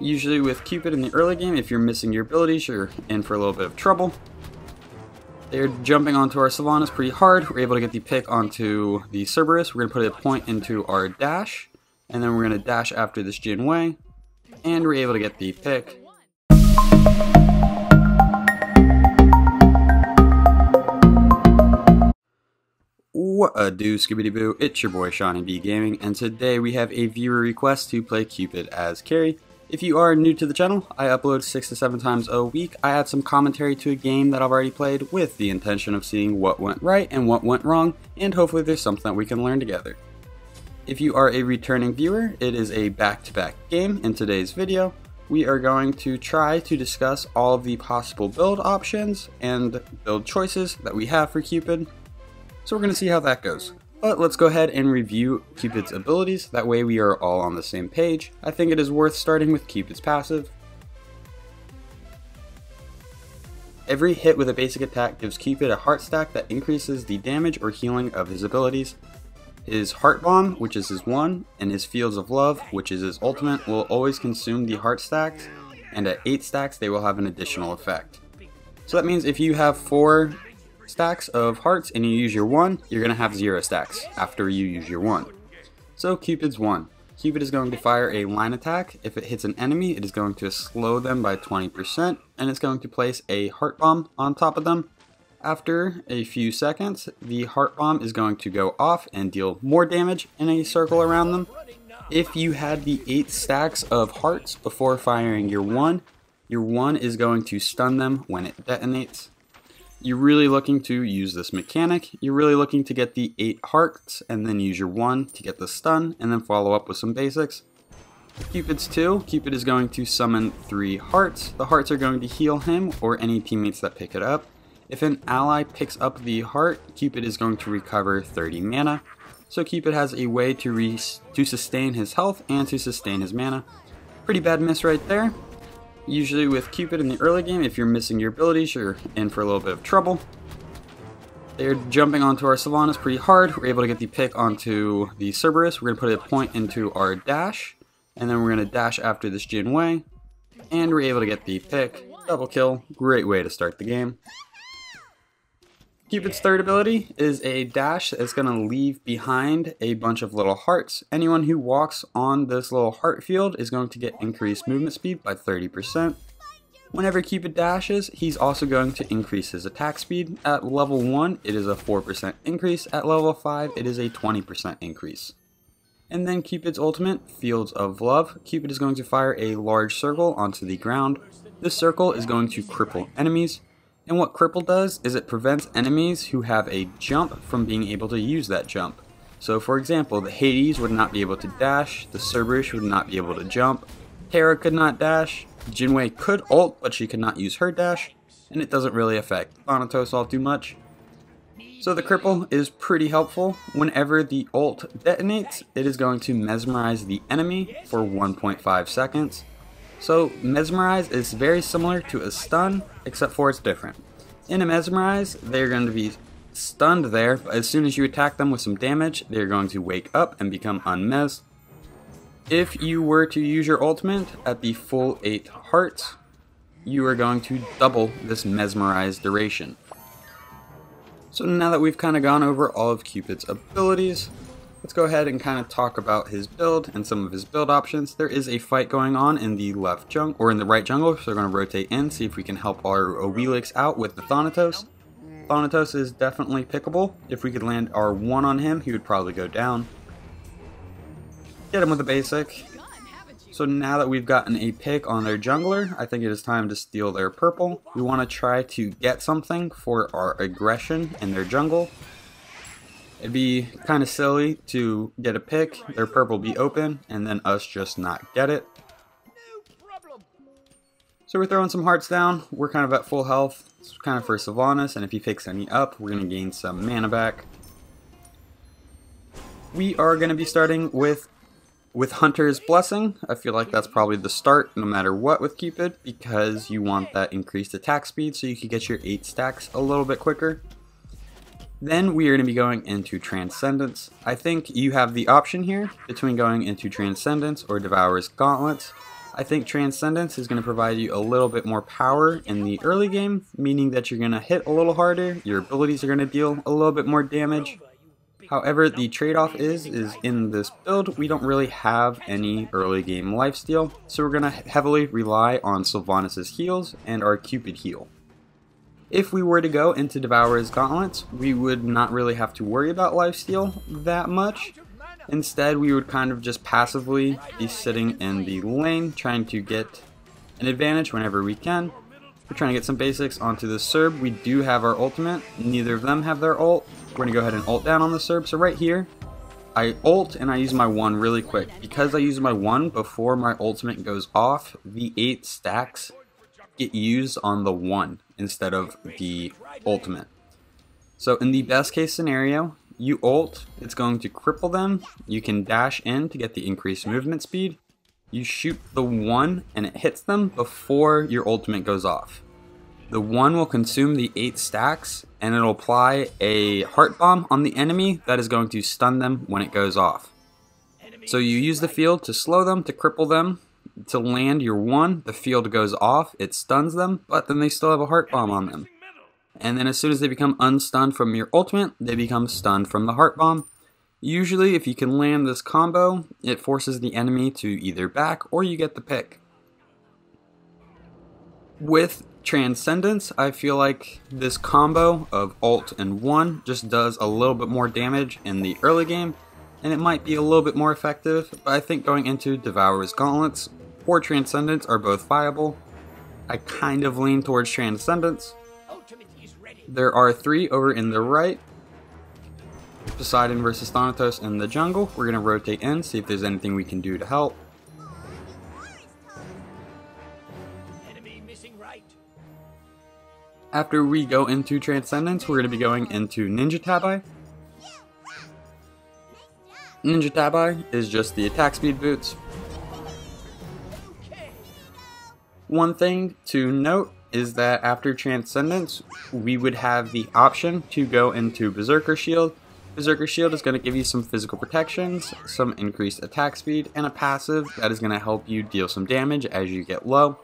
Usually with Cupid in the early game, if you're missing your abilities, you're in for a little bit of trouble. They're jumping onto our Sylvanus pretty hard. We're able to get the pick onto the Cerberus. We're going to put a point into our dash, and then we're going to dash after this Jing Wei, and we're able to get the pick. What a do, Scooby-Doo, it's your boy SeanyB Gaming, and today we have a viewer request to play Cupid as Carrie. If you are new to the channel, I upload 6 to 7 times a week. I add some commentary to a game that I've already played with the intention of seeing what went right and what went wrong, and hopefully there's something that we can learn together. If you are a returning viewer, it is a back-to-back game. In today's video, we are going to try to discuss all of the possible build options and build choices that we have for Cupid. So we're going to see how that goes. But let's go ahead and review Cupid's abilities, that way we are all on the same page. I think it is worth starting with Cupid's passive. Every hit with a basic attack gives Cupid a heart stack that increases the damage or healing of his abilities. His heart bomb, which is his 1, and his fields of love, which is his ultimate, will always consume the heart stacks, and at 8 stacks they will have an additional effect. So that means if you have 4 stacks of hearts and you use your 1, you're going to have 0 stacks after you use your 1. So Cupid's 1. Cupid is going to fire a line attack. If it hits an enemy, it is going to slow them by 20%, and it's going to place a heart bomb on top of them. After a few seconds, the heart bomb is going to go off and deal more damage in a circle around them. If you had the 8 stacks of hearts before firing your 1 is going to stun them when it detonates. You're really looking to use this mechanic. You're really looking to get the 8 hearts and then use your 1 to get the stun and then follow up with some basics. Cupid's 2, Cupid is going to summon 3 hearts. The hearts are going to heal him or any teammates that pick it up. If an ally picks up the heart, Cupid is going to recover 30 mana. So Cupid has a way to sustain his health and to sustain his mana. Pretty bad miss right there. Usually with Cupid in the early game, if you're missing your abilities, you're in for a little bit of trouble. They're jumping onto our Sylvanas pretty hard. We're able to get the pick onto the Cerberus. We're going to put a point into our dash, and then we're going to dash after this Jing Wei, and we're able to get the pick. Double kill, great way to start the game. Cupid's third ability is a dash that's going to leave behind a bunch of little hearts. Anyone who walks on this little heart field is going to get increased movement speed by 30%. Whenever Cupid dashes, he's also going to increase his attack speed. At level 1, it is a 4% increase. At level 5, it is a 20% increase. And then Cupid's ultimate, Fields of Love. Cupid is going to fire a large circle onto the ground. This circle is going to cripple enemies. And what cripple does is it prevents enemies who have a jump from being able to use that jump. So for example, the Hades would not be able to dash, the Cerberus would not be able to jump, Terra could not dash, Jing Wei could ult but she could not use her dash, and it doesn't really affect Thanatos all too much. So the cripple is pretty helpful. Whenever the ult detonates, it is going to mesmerize the enemy for 1.5 seconds. So mesmerize is very similar to a stun, except for it's different. In a mesmerize, they're going to be stunned there, but as soon as you attack them with some damage, they're going to wake up and become unmesmed. If you were to use your ultimate at the full 8 hearts, you are going to double this mesmerize duration. So now that we've kind of gone over all of Cupid's abilities, let's go ahead and kind of talk about his build and some of his build options. There is a fight going on in the left jungle, or in the right jungle, so we're going to rotate in, see if we can help our Oelix out with the Thanatos. Thanatos is definitely pickable. If we could land our 1 on him, he would probably go down. Get him with a basic. So now that we've gotten a pick on their jungler, I think it is time to steal their purple. We want to try to get something for our aggression in their jungle. It'd be kind of silly to get a pick, their purple be open, and then us just not get it. So we're throwing some hearts down. We're kind of at full health. It's kind of for Sylvanas, and if he picks any up, we're going to gain some mana back. We are going to be starting with Hunter's Blessing. I feel like that's probably the start no matter what with Cupid, because you want that increased attack speed so you can get your 8 stacks a little bit quicker. Then we are going to be going into Transcendence. I think you have the option here between going into Transcendence or Devourer's Gauntlets. I think Transcendence is going to provide you a little bit more power in the early game, meaning that you're going to hit a little harder, your abilities are going to deal a little bit more damage. However, the trade-off is in this build, we don't really have any early game lifesteal, so we're going to heavily rely on Sylvanus' heals and our Cupid heal. If we were to go into Devourer's Gauntlets, we would not really have to worry about lifesteal that much. Instead, we would kind of just passively be sitting in the lane, trying to get an advantage whenever we can. We're trying to get some basics onto the Cerb. We do have our ultimate. Neither of them have their ult. We're going to go ahead and ult down on the Cerb. So right here, I ult and I use my 1 really quick. Because I use my 1 before my ultimate goes off, the 8 stacks get used on the 1 instead of the ultimate. So in the best case scenario, you ult, it's going to cripple them, you can dash in to get the increased movement speed, you shoot the 1 and it hits them before your ultimate goes off. The 1 will consume the 8 stacks and it'll apply a heart bomb on the enemy that is going to stun them when it goes off. So you use the field to slow them, to cripple them, to land your 1, the field goes off, it stuns them, but then they still have a heart bomb on them. And then as soon as they become unstunned from your ultimate, they become stunned from the heart bomb. Usually if you can land this combo, it forces the enemy to either back or you get the pick. With Transcendence, I feel like this combo of ult and 1 just does a little bit more damage in the early game, and it might be a little bit more effective, but I think going into Devourer's Gauntlets or Transcendence are both viable. I kind of lean towards Transcendence. There are 3 over in the right. Poseidon versus Thanatos in the jungle. We're going to rotate in, see if there's anything we can do to help. After we go into Transcendence, we're going to be going into Ninja Tabi. Ninja Tabi is just the attack speed boots. One thing to note is that after Transcendence, we would have the option to go into Berserker's Shield. Berserker's Shield is going to give you some physical protections, some increased attack speed, and a passive that is going to help you deal some damage as you get low.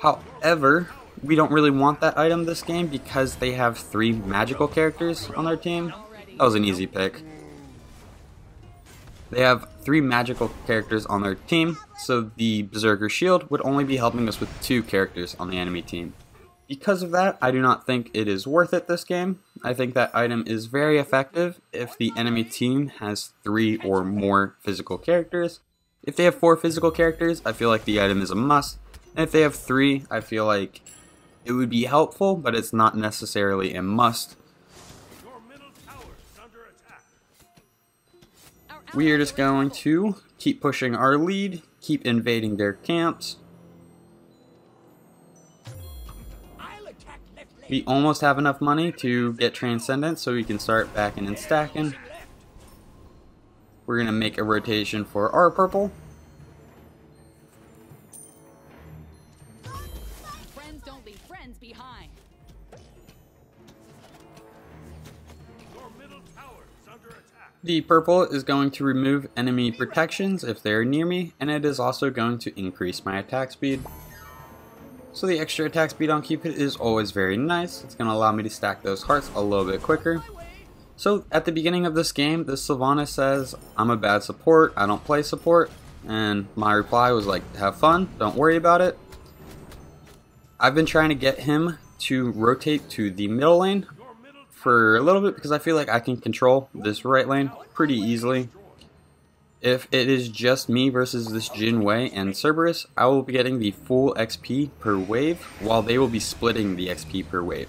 However, we don't really want that item this game because they have 3 magical characters on their team. That was an easy pick. They have 3 magical characters on their team, so the Berserker's Shield would only be helping us with 2 characters on the enemy team. Because of that, I do not think it is worth it this game. I think that item is very effective if the enemy team has 3 or more physical characters. If they have 4 physical characters, I feel like the item is a must. And if they have 3, I feel like it would be helpful, but it's not necessarily a must. We are just going to keep pushing our lead, keep invading their camps. We almost have enough money to get Transcendence, so we can start backing and stacking. We're going to make a rotation for our purple. The purple is going to remove enemy protections if they are near me, and it is also going to increase my attack speed. So the extra attack speed on Cupid is always very nice. It's going to allow me to stack those hearts a little bit quicker. So at the beginning of this game, the Sylvanas says, "I'm a bad support, I don't play support," and my reply was like, "Have fun, don't worry about it." I've been trying to get him to rotate to the middle lane for a little bit because I feel like I can control this right lane pretty easily. If it is just me versus this Jing Wei and Cerberus, I will be getting the full XP per wave while they will be splitting the XP per wave.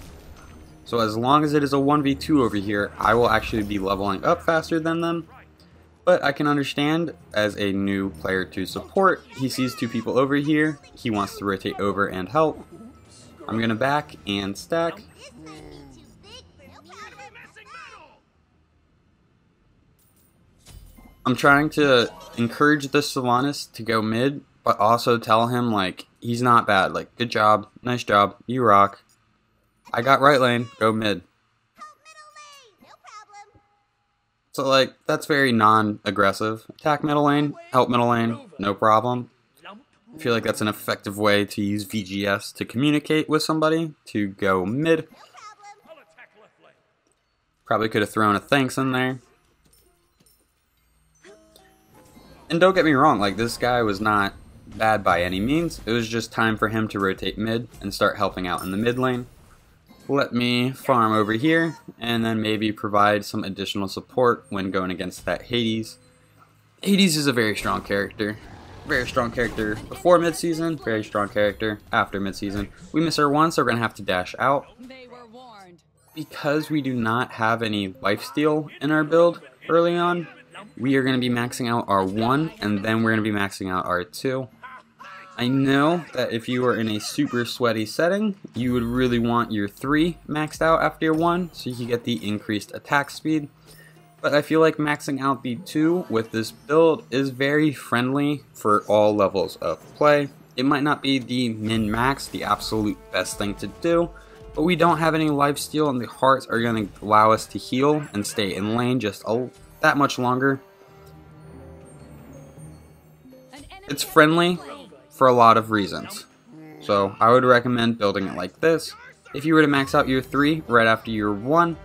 So as long as it is a 1v2 over here, I will actually be leveling up faster than them. But I can understand as a new player to support, he sees 2 people over here, he wants to rotate over and help. I'm going to back and stack. I'm trying to encourage the Sylvanas to go mid, but also tell him, like, he's not bad. Like, good job, nice job, you rock. I got right lane, go mid. So, like, that's very non-aggressive. Attack middle lane, help middle lane, no problem. I feel like that's an effective way to use VGS to communicate with somebody, to go mid. Probably could have thrown a thanks in there. And don't get me wrong, like, this guy was not bad by any means. It was just time for him to rotate mid and start helping out in the mid lane. Let me farm over here and then maybe provide some additional support when going against that Hades. Hades is a very strong character. Very strong character before midseason, very strong character after midseason. We miss her once, so we're going to have to dash out. Because we do not have any lifesteal in our build early on, we are going to be maxing out our 1 and then we're going to be maxing out our 2. I know that if you are in a super sweaty setting, you would really want your 3 maxed out after your 1 so you can get the increased attack speed. But I feel like maxing out the 2 with this build is very friendly for all levels of play. It might not be the min-max, the absolute best thing to do, but we don't have any lifesteal and the hearts are going to allow us to heal and stay in lane just that much longer. It's friendly for a lot of reasons, so I would recommend building it like this. If you were to max out your 3 right after your 1,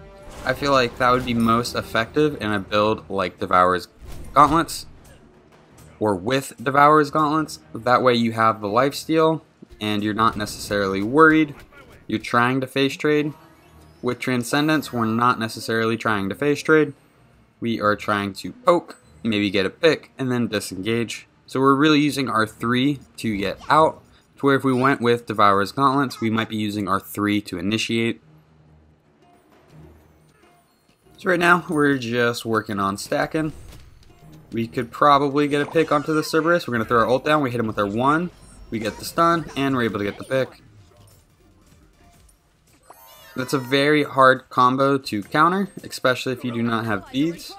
I feel like that would be most effective in a build like Devourer's Gauntlets, or with Devourer's Gauntlets. That way you have the lifesteal and you're not necessarily worried. You're trying to face trade. With Transcendence, we're not necessarily trying to face trade. We are trying to poke, maybe get a pick, and then disengage. So we're really using our 3 to get out, to where if we went with Devourer's Gauntlets, we might be using our 3 to initiate. So right now, we're just working on stacking. We could probably get a pick onto the Cerberus. We're going to throw our ult down, we hit him with our 1, we get the stun, and we're able to get the pick. That's a very hard combo to counter, especially if you do not have beads.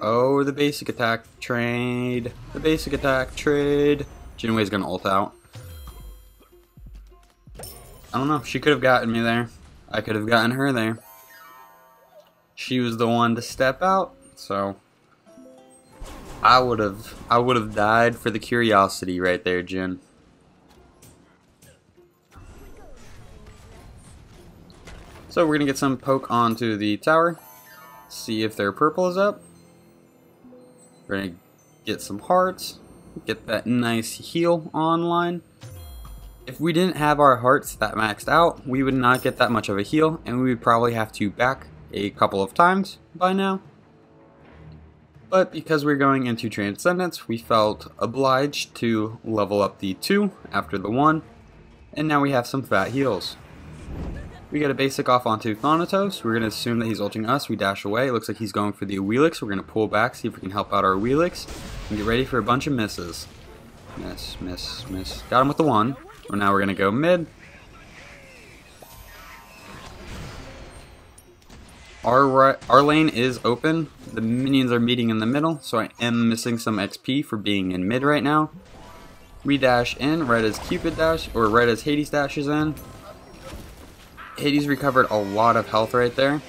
Oh, the basic attack trade. The basic attack trade. Jing Wei's going to ult out. I don't know. She could have gotten me there. I could have gotten her there. She was the one to step out, so I would have died for the curiosity right there, Jin. So we're going to get some poke onto the tower, see if their purple is up. We're going to get some hearts, get that nice heal online. If we didn't have our hearts that maxed out, we would not get that much of a heal, and we would probably have to back a couple of times by now. But because we're going into Transcendence, we felt obliged to level up the 2 after the 1, and now we have some fat heals. We get a basic off onto Thanatos. We're going to assume that he's ulting us. We dash away. It looks like he's going for the Awilix. We're going to pull back, see if we can help out our Awilix, and get ready for a bunch of misses. Miss, miss, miss. Got him with the 1. Well, now we're going to go mid. Our lane is open. The minions are meeting in the middle, so I am missing some XP for being in mid right now. We dash in right as Cupid dash, or right as Hades dashes in. Hades recovered a lot of health right there,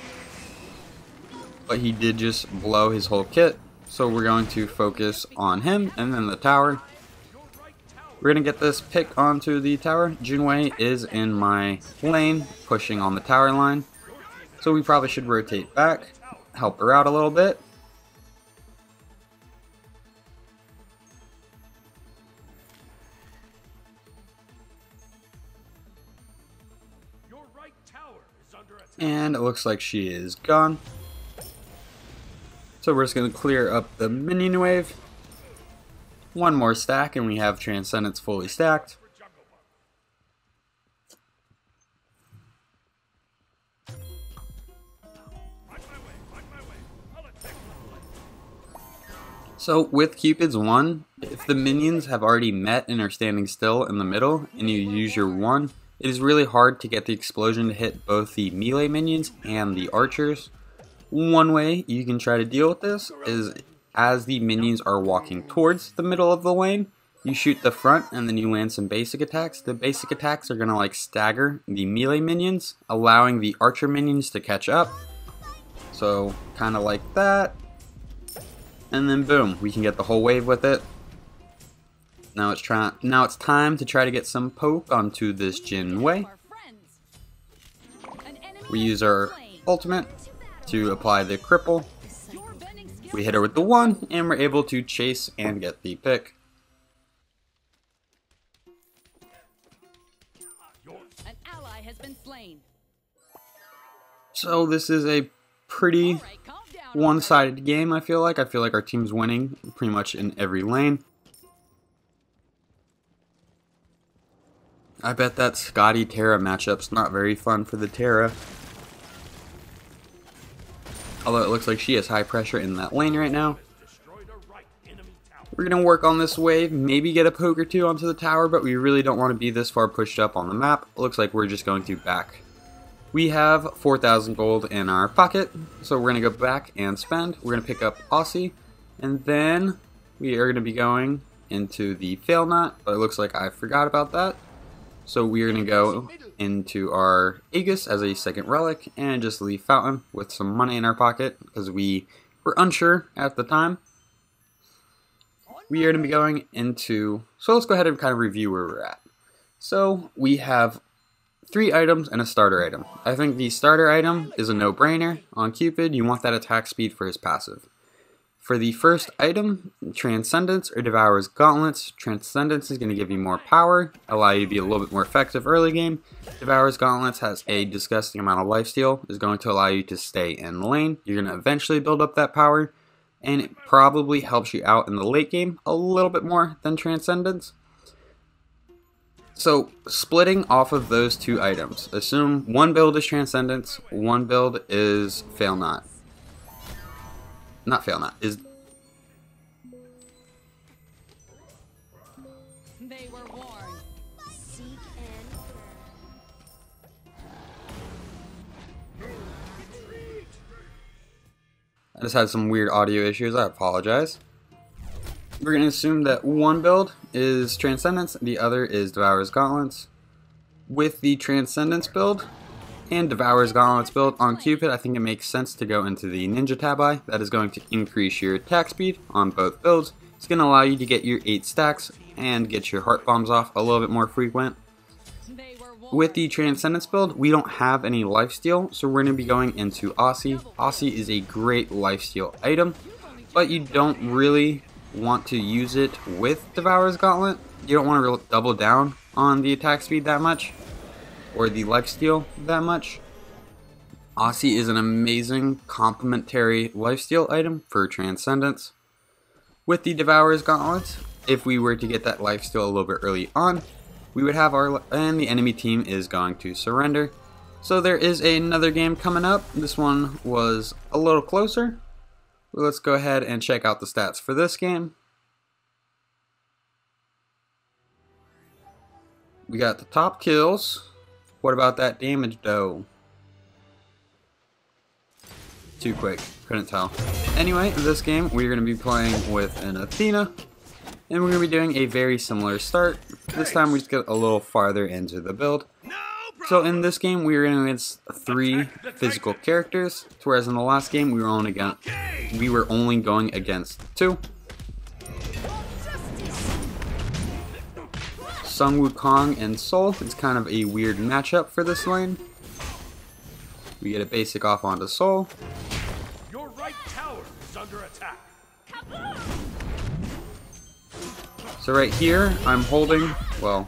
but he did just blow his whole kit, so we're going to focus on him and then the tower. We're going to get this pick onto the tower. Jing Wei is in my lane, pushing on the tower line, so we probably should rotate back, help her out a little bit. And it looks like she is gone. So we're just going to clear up the minion wave. One more stack and we have Transcendence fully stacked. So with Cupid's 1, if the minions have already met and are standing still in the middle and you use your 1, it is really hard to get the explosion to hit both the melee minions and the archers. One way you can try to deal with this is, as the minions are walking towards the middle of the lane, you shoot the front and then you land some basic attacks. The basic attacks are going to like stagger the melee minions, allowing the archer minions to catch up. So kind of like that. And then boom, we can get the whole wave with it. Now it's time to try to get some poke onto this Jing Wei. We use our ultimate to apply the cripple. We hit her with the one, and we're able to chase and get the pick. An ally has been slain. So this is a pretty one-sided game, I feel like. I feel like our team's winning pretty much in every lane. I bet that Scotty Terra matchup's not very fun for the Terra. Although it looks like she has high pressure in that lane right now. We're going to work on this wave, maybe get a poke or two onto the tower, but we really don't want to be this far pushed up on the map. It looks like we're just going to back. We have 4,000 gold in our pocket, so we're going to go back and spend. We're going to pick up Aussie, and then we are going to be going into the Fail-Not, but it looks like I forgot about that. So we're going to go into our Aegis as a second relic and just leave Fountain with some money in our pocket because we were unsure at the time. We are going to be going into... So let's go ahead and kind of review where we're at. So we have 3 items and a starter item. I think the starter item is a no-brainer. On Cupid, you want that attack speed for his passive. For the first item, Transcendence or Devourer's Gauntlets. Transcendence is going to give you more power, allow you to be a little bit more effective early game. Devourer's Gauntlets has a disgusting amount of lifesteal, is going to allow you to stay in the lane. You're going to eventually build up that power, and it probably helps you out in the late game a little bit more than Transcendence. So, splitting off of those 2 items, assume one build is Transcendence, one build is Fail-Not. Not Fail-Not, is... They were warned. I just had some weird audio issues, I apologize. We're going to assume that one build is Transcendence, the other is Devourer's Gauntlets. With the Transcendence build and Devourer's Gauntlets build on Cupid, I think it makes sense to go into the Ninja Tabi. That is going to increase your attack speed on both builds. It's going to allow you to get your 8 stacks and get your heart bombs off a little bit more frequent. With the Transcendence build, we don't have any lifesteal, so we're going to be going into Aussie. Aussie is a great lifesteal item, but you don't really want to use it with Devourer's Gauntlet. You don't want to double down on the attack speed that much, or the lifesteal that much. Aussie is an amazing complementary lifesteal item for Transcendence. With the Devourer's Gauntlets, if we were to get that lifesteal a little bit early on, we would have our... and the enemy team is going to surrender. So there is another game coming up. This one was a little closer. Let's go ahead and check out the stats for this game. We got the top kills. What about that damage though? Too quick, couldn't tell. Anyway, in this game we're going to be playing with an Athena, and we're going to be doing a very similar start. This time we just get a little farther into the build. So in this game we're going against 3 physical characters, whereas in the last game we were only going against 2. Sun Wukong and Sol. It's kind of a weird matchup for this lane. We get a basic off onto Sol. Your right tower is under attack. So right here, I'm holding, well,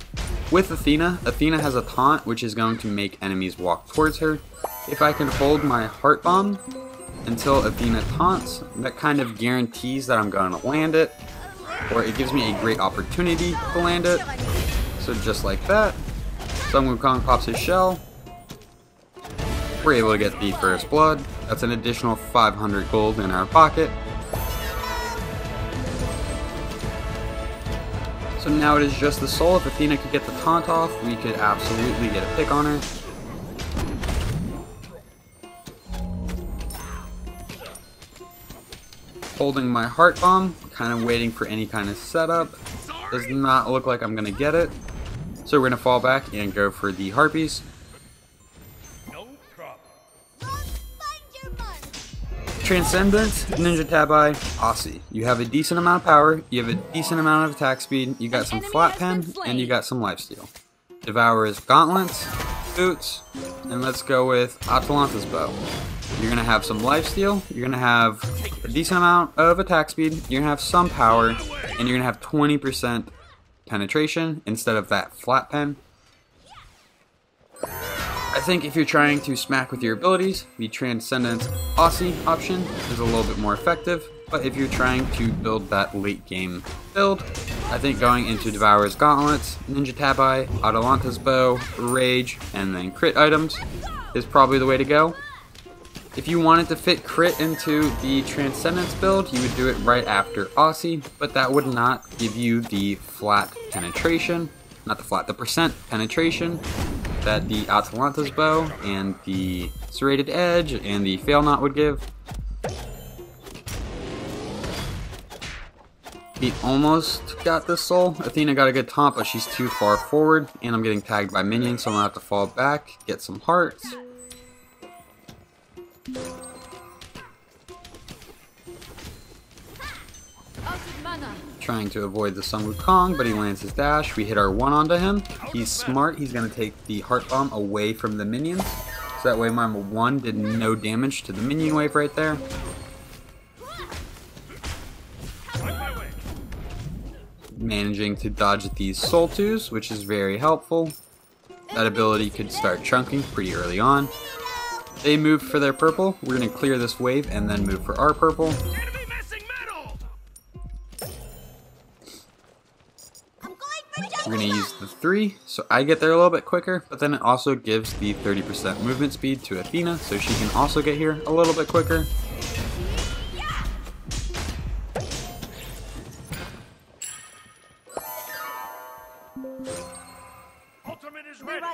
with Athena. Athena has a taunt, which is going to make enemies walk towards her. If I can hold my heart bomb until Athena taunts, that kind of guarantees that I'm going to land it, or it gives me a great opportunity to land it. So just like that, Sun Wukong pops his shell. We're able to get the first blood. That's an additional 500 gold in our pocket. So now it is just the Sol. If Athena could get the taunt off, we could absolutely get a pick on her. Holding my heart bomb, kind of waiting for any kind of setup. Does not look like I'm going to get it. So we're going to fall back and go for the Harpies. No problem. Transcendence, Ninja Tabi, Aussie. You have a decent amount of power, you have a decent amount of attack speed, you got some flat pen, and you got some lifesteal. Devourer's Gauntlets, Boots, and let's go with Atalanta's Bow. You're going to have some lifesteal, you're going to have a decent amount of attack speed, you're going to have some power, and you're going to have 20% penetration instead of that flat pen. I think if you're trying to smack with your abilities, the Transcendence Aussie option is a little bit more effective, but if you're trying to build that late game build, I think going into Devourer's Gauntlets, Ninja Tabi, Atalanta's Bow, Rage, and then crit items is probably the way to go. If you wanted to fit crit into the Transcendence build, you would do it right after Aussie, but that would not give you the flat penetration, the percent penetration that the Atalanta's Bow and the Serrated Edge and the Fail-Not would give. He almost got this Sol. Athena got a good taunt, but she's too far forward, and I'm getting tagged by minions, so I'm gonna have to fall back, get some hearts. Trying to avoid the Sun Wukong, but he lands his dash. We hit our one onto him. He's smart. He's going to take the heart bomb away from the minions. So that way my one did no damage to the minion wave right there. Managing to dodge these Sol 2s, which is very helpful. That ability could start chunking pretty early on. They move for their purple. We're going to clear this wave and then move for our purple. We're going to use the 3, so I get there a little bit quicker, but then it also gives the 30% movement speed to Athena, so she can also get here a little bit quicker. Ultimate is ready.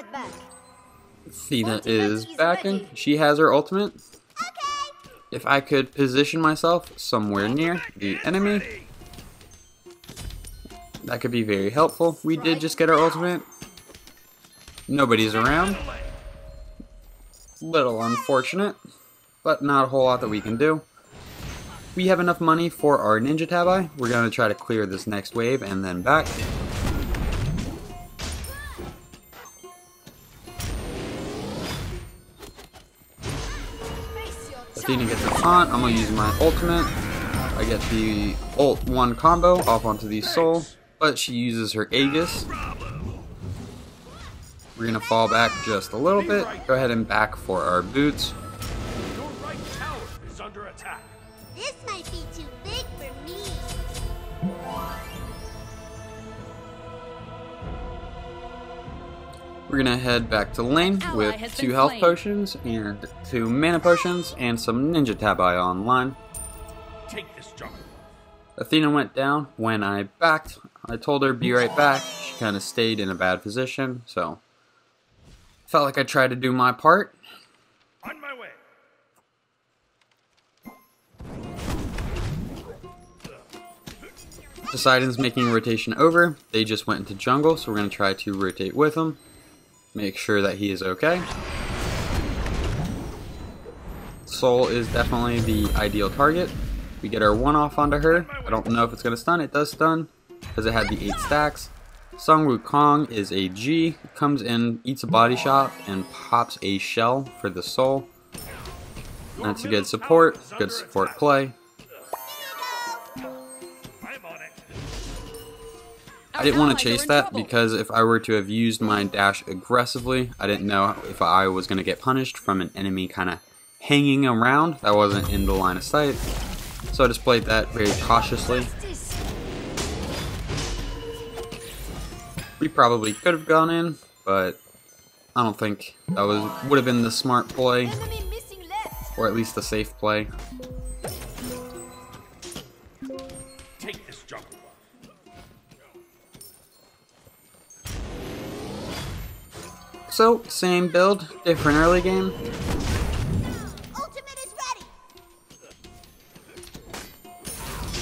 Athena is backing. She has her ultimate. Okay. If I could position myself somewhere near the enemy, that could be very helpful. We did just get our ultimate. Nobody's around. Little unfortunate, but not a whole lot that we can do. We have enough money for our Ninja Tabi. We're going to try to clear this next wave and then back. Athena gets a taunt. I'm going to use my ultimate. I get the ult 1 combo off onto the Sol. But she uses her Aegis. We're going to fall back just a little bit. Go ahead and back for our boots. Your right tower is under attack. This might be too big for me. We're going to head back to lane with 2 health potions and 2 mana potions and some Ninja Tabi online. Take this job. Athena went down when I backed. I told her be right back. She kind of stayed in a bad position, so felt like I tried to do my part. On my way. Poseidon's making a rotation over. They just went into jungle, so we're going to try to rotate with him. Make sure that he is okay. Sol is definitely the ideal target. We get our 1 off onto her. I don't know if it's going to stun. It does stun because it had the 8 stacks. Sun Wukong is a G. Comes in, eats a body shot, and pops a shell for the Sol. That's a good support play. I didn't want to chase that because if I were to have used my dash aggressively, I didn't know if I was going to get punished from an enemy kind of hanging around. That wasn't in the line of sight. So I just played that very cautiously. We probably could have gone in, but I don't think that would have been the smart play, or at least the safe play. Take this jump. So same build, different early game.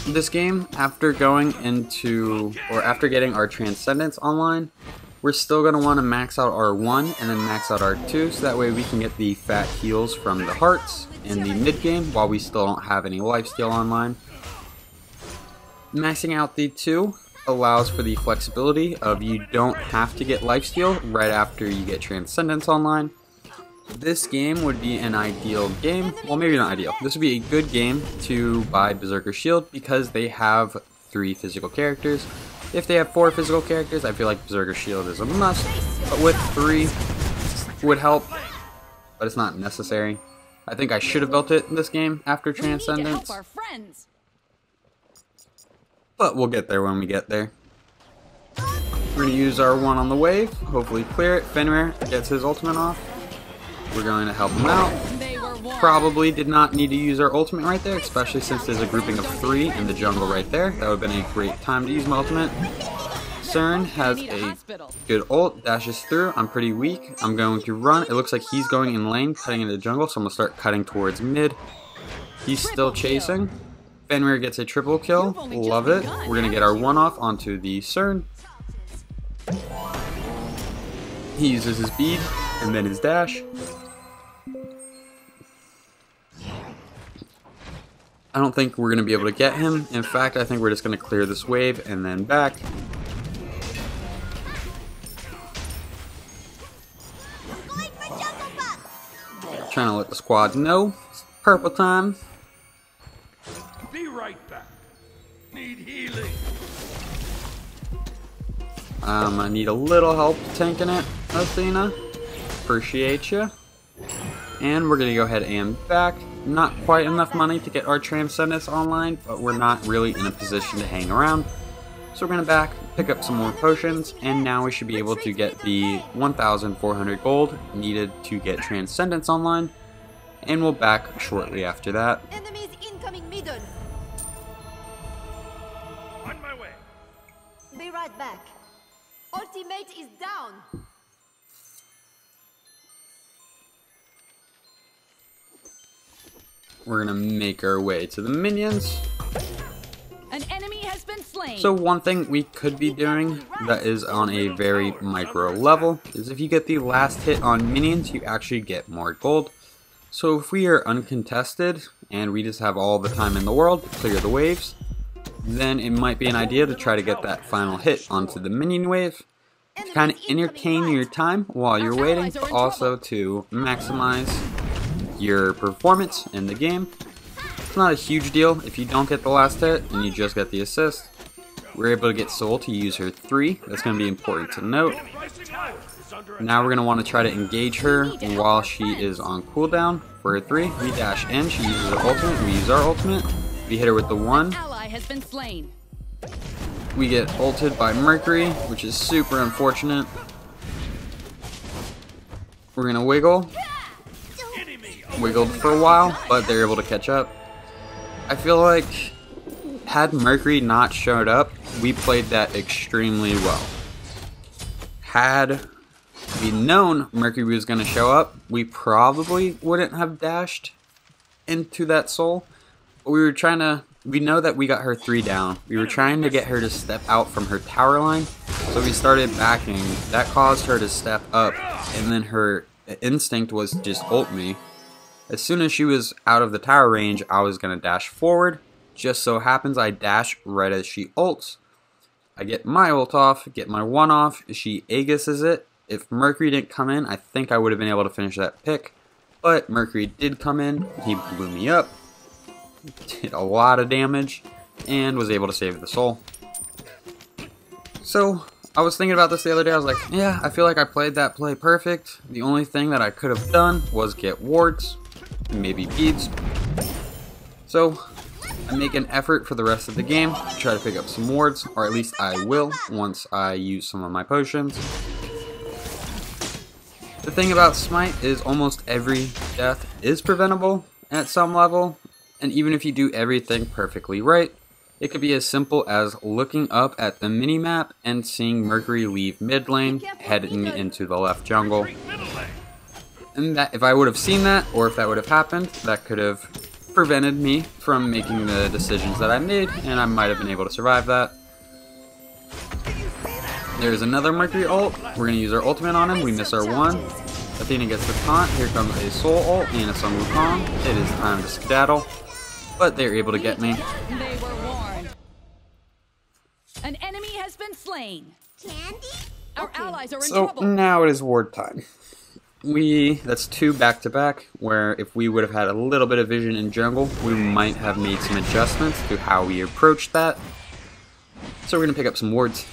This game, after getting our Transcendence online, we're still going to want to max out our 1 and then max out our 2, so that way we can get the fat heals from the hearts in the mid game while we still don't have any lifesteal online. Maxing out the 2 allows for the flexibility of you don't have to get lifesteal right after you get Transcendence online. This game would be an ideal game, well maybe not ideal, this would be a good game to buy Berserker's Shield because they have 3 physical characters. If they have 4 physical characters, I feel like Berserker's Shield is a must, but with 3 would help, but it's not necessary. I think I should have built it in this game after Transcendence, but we'll get there when we get there. We're going to use our 1 on the wave, hopefully clear it. Fenrir gets his ultimate off. We're going to help him out. Probably did not need to use our ultimate right there, especially since there's a grouping of 3 in the jungle right there. That would have been a great time to use my ultimate. Cern has a good ult, dashes through. I'm pretty weak. I'm going to run. It looks like he's going in lane, cutting into the jungle, so I'm going to start cutting towards mid. He's still chasing. Fenrir gets a triple kill. Love it. We're going to get our 1 off onto the Cern. He uses his bead and then his dash. I don't think we're going to be able to get him. In fact, I think we're just going to clear this wave and then back. Trying to let the squad know. It's purple time. Be right back. Need healing. I need a little help tanking it, Athena. Appreciate you. And we're going to go ahead and back. Not quite enough money to get our Transcendence online, but we're not really in a position to hang around. So we're going to back, pick up some more potions, and now we should be able to get the 1,400 gold needed to get Transcendence online. And we'll back shortly after that. Enemies incoming middle. On my way. Be right back. Ultimate is down. We're gonna make our way to the minions. An enemy has been slain. So one thing we could be doing that is on a very micro level is if you get the last hit on minions, you actually get more gold. So if we are uncontested and we just have all the time in the world to clear the waves, then it might be an idea to try to get that final hit onto the minion wave to kind of entertain your time while you're waiting, but also to maximize your performance in the game. It's not a huge deal if you don't get the last hit and you just get the assist. We're able to get Sol to use her 3. That's going to be important to note. Now we're going to want to try to engage her while she is on cooldown for her 3. We dash in, she uses her ultimate, we use our ultimate. We hit her with the 1. We get ulted by Mercury, which is super unfortunate. We're going to wiggle. Wiggled for a while, but they're able to catch up. I feel like had Mercury not showed up, we played that extremely well. Had we known Mercury was going to show up, we probably wouldn't have dashed into that Sol. But we were trying to, we know that we got her 3 down. We were trying to get her to step out from her tower line, so we started backing. That caused her to step up, and then her instinct was just ult me. As soon as she was out of the tower range, I was going to dash forward. Just so happens I dash right as she ults. I get my ult off, get my 1 off. She Aegises it. If Mercury didn't come in, I think I would have been able to finish that pick. But Mercury did come in. He blew me up, did a lot of damage, and was able to save the Sol. So I was thinking about this the other day. I was like, yeah, I feel like I played that play perfect. The only thing that I could have done was get wards. Maybe beads. So I make an effort for the rest of the game to try to pick up some wards, or at least I will once I use some of my potions. The thing about Smite is almost every death is preventable at some level, and even if you do everything perfectly right, it could be as simple as looking up at the minimap and seeing Mercury leave mid lane, heading into the left jungle. And that, if I would have seen that, or if that would have happened, that could have prevented me from making the decisions that I made, and I might have been able to survive that. There's another Mercury ult. We're gonna use our ultimate on him. We miss our one. Athena gets the taunt. Here comes a Sol ult and a Sun Wukong. It is time to skedaddle, but they're able to get me. They were warned. An enemy has been slain. Candy? Our allies are in trouble. So now it is ward time. That's two back-to-back, where if we would have had a little bit of vision in jungle, we might have made some adjustments to how we approached that. So we're going to pick up some wards.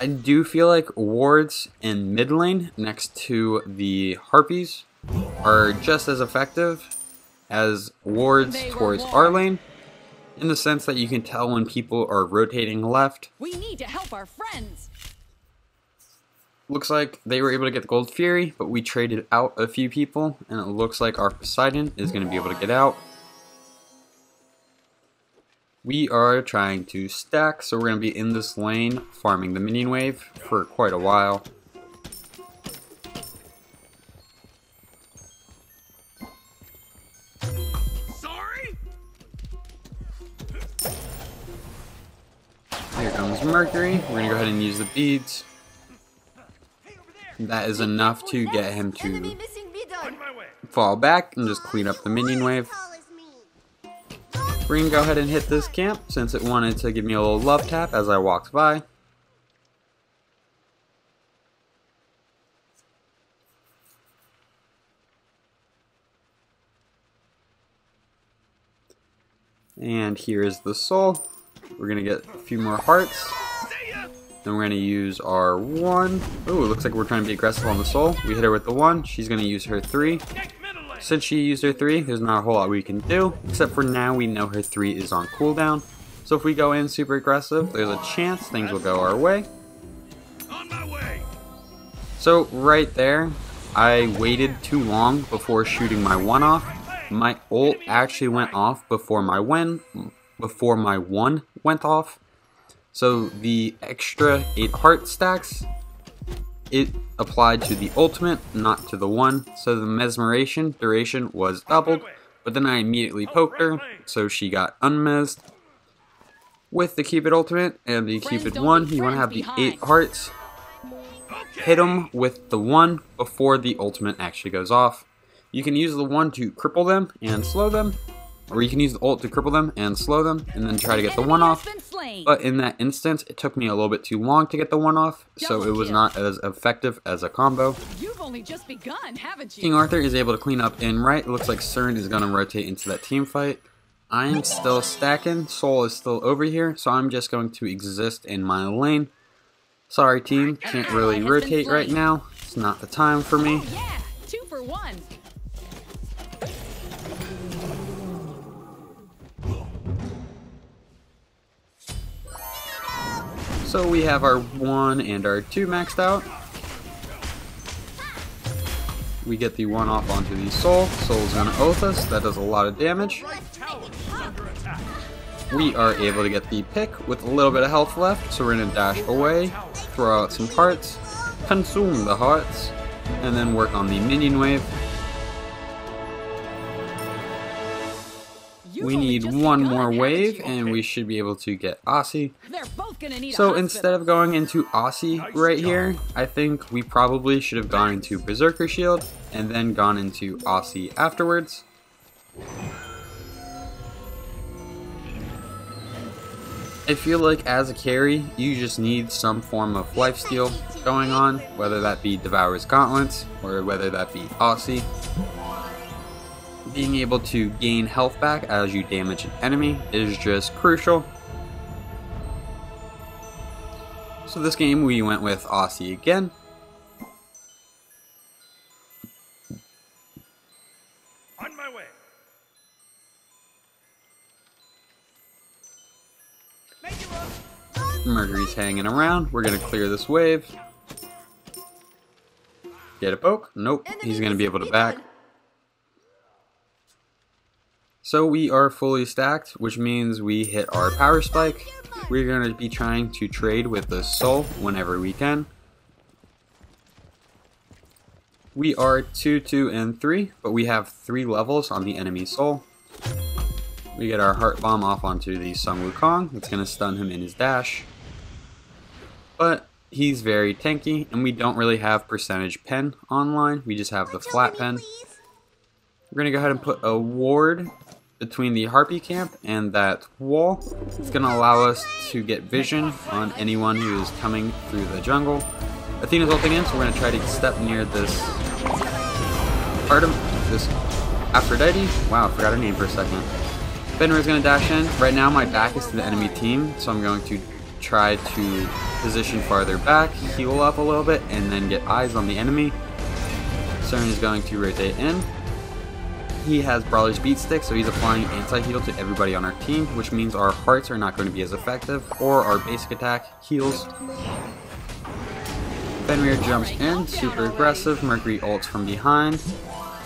I do feel like wards in mid lane next to the harpies are just as effective as wards towards our lane, in the sense that you can tell when people are rotating left. We need to help our friends. Looks like they were able to get the Gold Fury, but we traded out a few people, and it looks like our Poseidon is going to be able to get out. We are trying to stack, so we're going to be in this lane farming the minion wave for quite a while. Here comes Mercury. We're going to go ahead and use the beads. That is enough to get him to fall back and just clean up the minion wave. We're going to go ahead and hit this camp since it wanted to give me a little love tap as I walked by. And here is the soul. We're going to get a few more hearts. Then we're going to use our one. Ooh, it looks like we're trying to be aggressive on the soul. We hit her with the one. She's going to use her three. Since she used her three, there's not a whole lot we can do, except for now we know her three is on cooldown. So if we go in super aggressive, there's a chance things will go our way. So right there, I waited too long before shooting my one off. My ult actually went off before my one went off. So the extra 8 heart stacks, it applied to the ultimate, not to the one. So the mesmeration duration was doubled, but then I immediately poked her, so she got unmesed. With the Cupid ultimate and the Cupid one, you want to have the 8 hearts. Hit them with the one before the ultimate actually goes off. You can use the one to cripple them and slow them, or you can use the ult to cripple them and slow them, and then try to get the one off. But in that instance, it took me a little bit too long to get the one off, so it was not as effective as a combo. You've only just begun, haven't you? King Arthur is able to clean up in right. It looks like Cern is going to rotate into that team fight. I am still stacking. Sol is still over here, so I'm just going to exist in my lane. Sorry, team. Can't really rotate right now. It's not the time for me. Oh, yeah. 2 for 1. So we have our 1 and our 2 maxed out. We get the 1 off onto the Sol. Sol's gonna oath us. That does a lot of damage. We are able to get the pick with a little bit of health left, so we're gonna dash away, throw out some hearts, consume the hearts, and then work on the minion wave. We need one more wave, and we should be able to get Aussie. So instead of going into Aussie right here, I think we probably should have gone into Berserker's Shield, and then gone into Aussie afterwards. I feel like as a carry, you just need some form of lifesteal going on, whether that be Devourer's Gauntlets, or whether that be Aussie. Being able to gain health back as you damage an enemy is just crucial. So this game we went with Aussie again. On my way. Mercury's hanging around. We're gonna clear this wave. Get a poke? Nope. He's gonna be able to back. So we are fully stacked, which means we hit our power spike. We're going to be trying to trade with the Sol whenever we can. We are 2, 2, and 3, but we have 3 levels on the enemy Sol. We get our Heart Bomb off onto the Sun Wukong. It's going to stun him in his dash. But he's very tanky, and we don't really have percentage pen online. We just have the flat pen. We're going to go ahead and put a ward between the Harpy camp and that wall. It's going to allow us to get vision on anyone who is coming through the jungle. Athena's ulting in, so we're going to try to step near this Aphrodite. Wow, I forgot her name for a second. Fenrir's going to dash in. Right now my back is to the enemy team, so I'm going to try to position farther back, heal up a little bit, and then get eyes on the enemy. Cern is going to rotate in. He has Brawler's Beat Stick, so he's applying anti-heal to everybody on our team, which means our hearts are not going to be as effective, or our basic attack heals. Fenrir jumps in, super aggressive. Mercury ults from behind.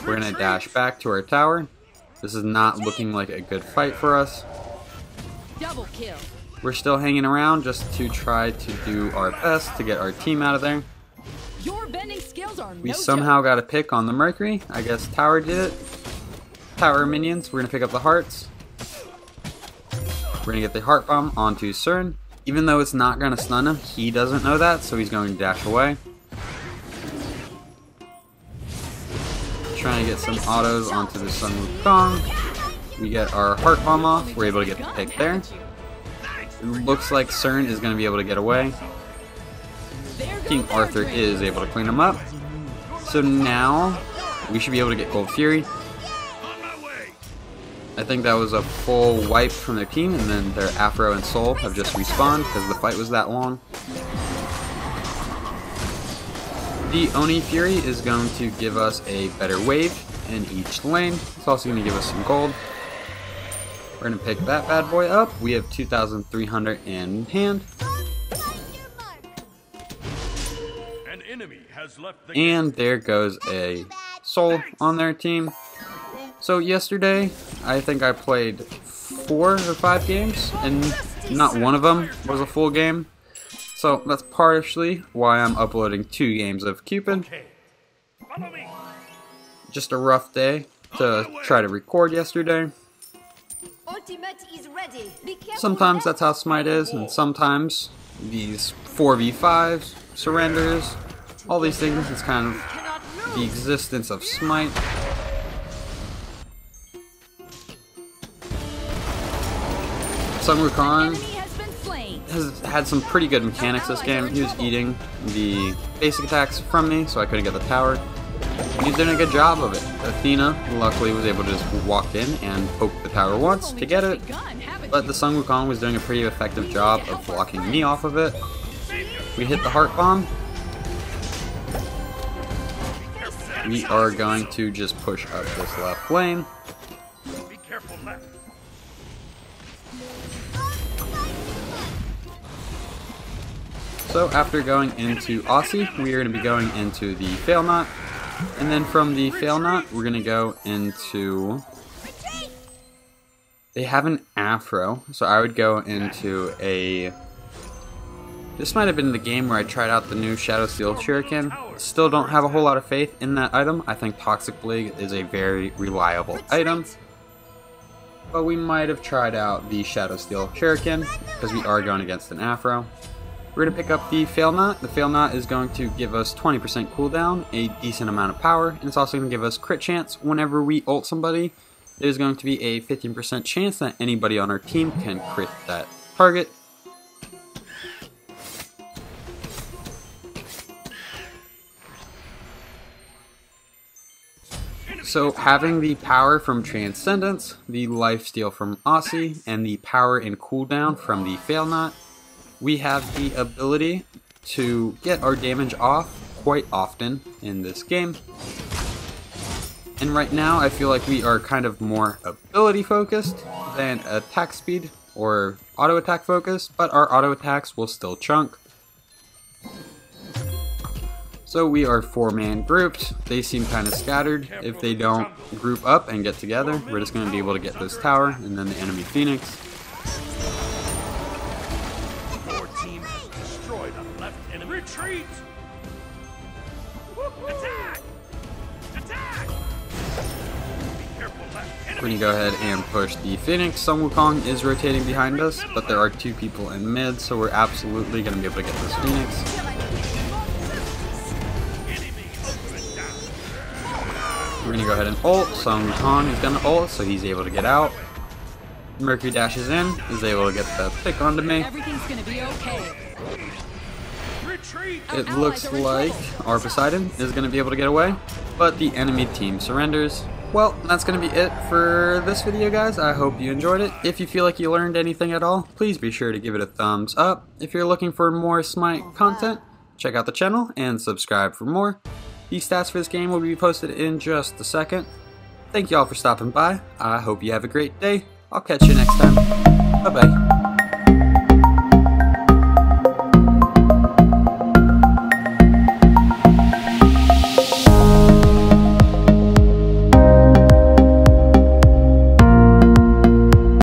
We're going to dash back to our tower. This is not looking like a good fight for us. Double kill. We're still hanging around just to try to do our best to get our team out of there. Your bending skills are we somehow got a pick on the Mercury. I guess tower did it. Tower minions, we're going to pick up the hearts. We're going to get the Heart Bomb onto Cern. Even though it's not going to stun him, he doesn't know that, so he's going to dash away. Trying to get some autos onto the Sun Wukong. We get our Heart Bomb off. We're able to get the pick there. It looks like Cern is going to be able to get away. King Arthur is able to clean him up. So now we should be able to get Gold Fury. I think that was a full wipe from their team, and then their Afro and Sol have just respawned because the fight was that long. The Oni Fury is going to give us a better wave in each lane. It's also going to give us some gold. We're going to pick that bad boy up. We have 2,300 in hand. An enemy has left the and there goes a Sol on their team. So yesterday, I think I played 4 or 5 games, and not one of them was a full game. So that's partially why I'm uploading 2 games of Cupid. Just a rough day to try to record yesterday. Sometimes that's how Smite is, and sometimes these 4v5s, surrenders, all these things, it's kind of the existence of Smite. Sun Wukong has had some pretty good mechanics this game. He was eating the basic attacks from me, so I couldn't get the tower. He's doing a good job of it. Athena luckily was able to just walk in and poke the tower once to get it, but the Sun Wukong was doing a pretty effective job of blocking me off of it. We hit the Heart Bomb. We are going to just push up this left lane. So after going into Aussie, we are going to be going into the Fail-Not, and then from the Fail-Not, we're going to go into... They have an Afro, so I would go into a... This might have been the game where I tried out the new Shadowsteel Shuriken. Still don't have a whole lot of faith in that item. I think Toxic Plague is a very reliable item. But we might have tried out the Shadowsteel Shuriken, because we are going against an Afro. We're going to pick up the Fail-Not. The Fail-Not is going to give us 20% cooldown, a decent amount of power, and it's also going to give us crit chance. Whenever we ult somebody, there's going to be a 15% chance that anybody on our team can crit that target. So having the power from Transcendence, the lifesteal from Aussie, and the power and cooldown from the Fail-Not, we have the ability to get our damage off quite often in this game. And right now I feel like we are kind of more ability focused than attack speed or auto attack focused, but our auto attacks will still chunk. So we are 4-man grouped. They seem kind of scattered. If they don't group up and get together, we're just going to be able to get this tower and then the enemy Phoenix. Retreat! Attack! Attack! Be careful, lad. We're going to go ahead and push the Phoenix. Sun Wukong is rotating behind us, but there are two people in mid, so we're absolutely going to be able to get this Phoenix. We're going to go ahead and ult. Sun Wukong is going to ult, so he's able to get out. Mercury dashes in, is able to get the pick onto me. Everything's going to be okay. It looks like our Poseidon is going to be able to get away, but the enemy team surrenders. Well, that's going to be it for this video, guys. I hope you enjoyed it. If you feel like you learned anything at all, please be sure to give it a thumbs up. If you're looking for more Smite content, check out the channel and subscribe for more. The stats for this game will be posted in just a second. Thank you all for stopping by. I hope you have a great day. I'll catch you next time. Bye-bye.